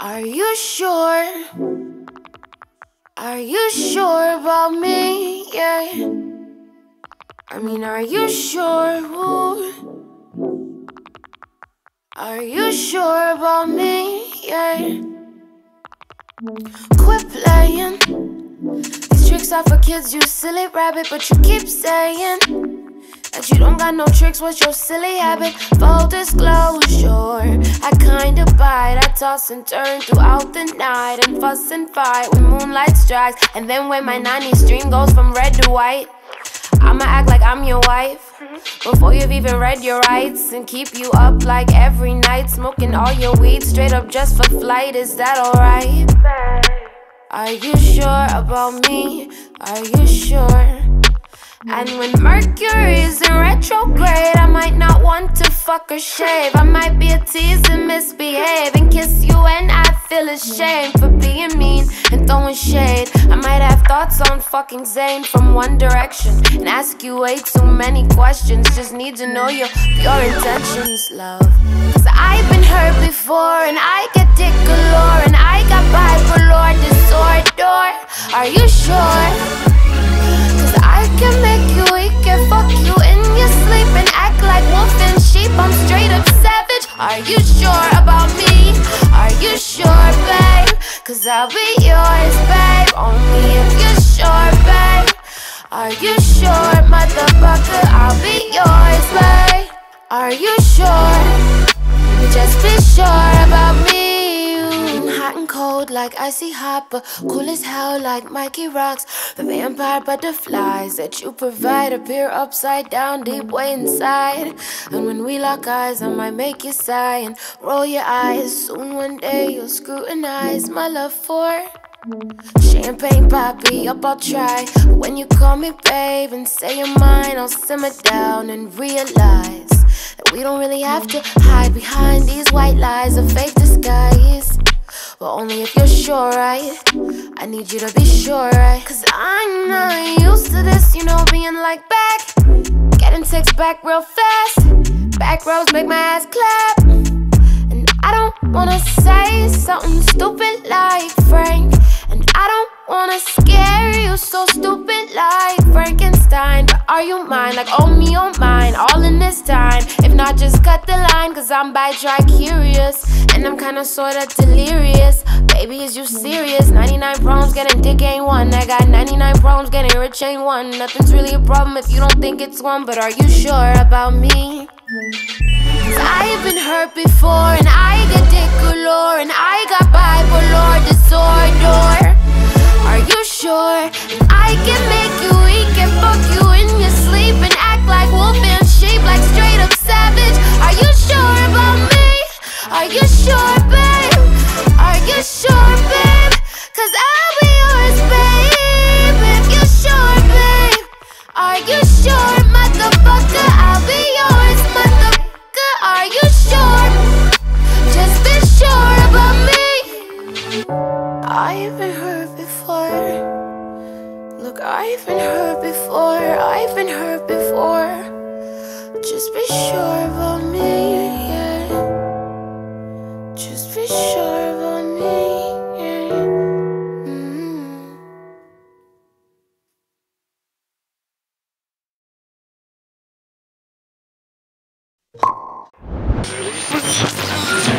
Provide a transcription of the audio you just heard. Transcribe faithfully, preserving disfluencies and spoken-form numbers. Are you sure? Are you sure about me? Yeah. I mean, are you sure? Ooh. Are you sure about me? Yeah. Quit playing these tricks are for kids, you silly rabbit. But you keep saying that you don't got no tricks, what's your silly habit? Full disclosure, I kinda bite, I toss and turn throughout the night, and fuss and fight when moonlight strikes. And then when my nanny stream goes from red to white, I'ma act like I'm your wife before you've even read your rights, and keep you up like every night, smoking all your weed straight up just for flight. Is that alright? Are you sure about me? Are you sure? And when Mercury's in retrograde, I might not want to fuck or shave. I might be a tease and misbehave, and kiss you and I feel ashamed for being mean and throwing shade. I might have thoughts on fucking Zayn from One Direction, and ask you way too many questions. Just need to know your pure intentions, love. Cause I've been hurt before, and I get dick galore, and I got bipolar disorder. Are you sure? I can make you weak and fuck you in your sleep, and act like wolf and sheep. I'm straight up savage. Are you sure about me? Are you sure, babe? Cause I'll be yours, babe, only if you're sure, babe. Are you sure, motherfucker? I'll be yours, babe. Are you sure? Just be sure about me. Hot and cold like icy hot, but cool as hell like Mikey Rocks. The vampire butterflies that you provide appear upside down deep way inside. And when we lock eyes, I might make you sigh and roll your eyes. Soon one day you'll scrutinize my love for champagne poppy up. I'll try. When you call me babe and say you're mine, I'll simmer down and realize that we don't really have to hide behind these white lies of fake disguise. But only if you're sure, right? I need you to be sure, right? Cause I'm not used to this, you know, being like back, getting texts back real fast. Back rows make my ass clap. And I don't wanna say something stupid like Frank, and I don't wanna scare you so stupid like Frankenstein. But are you mine? Like oh me, oh mine, all in this time. If not, just cut the line, cause I'm by dry curious, and I'm kinda sorta delirious. Baby, is you serious? ninety-nine problems getting dick ain't one. I got ninety-nine problems getting rich ain't one. Nothing's really a problem if you don't think it's one. But are you sure about me? Cause I've been hurt before, and I get dick galore, and I got bipolar disorder. Are you sure? I can make you weak and fuck you in your sleep, and act like wolf and sheep, like straight up savage. Are you sure about me? Are you sure, babe? Are you sure, babe? Cause I'll be yours, babe, if you're sure, babe. Are you sure, motherfucker? I'll be yours, motherfucker. Are you sure? Just be sure about me. I've been hurt before. Look, I've been hurt before. I've been hurt before. Just be sure about me, yeah. Just be sure about me, yeah. Mm-hmm.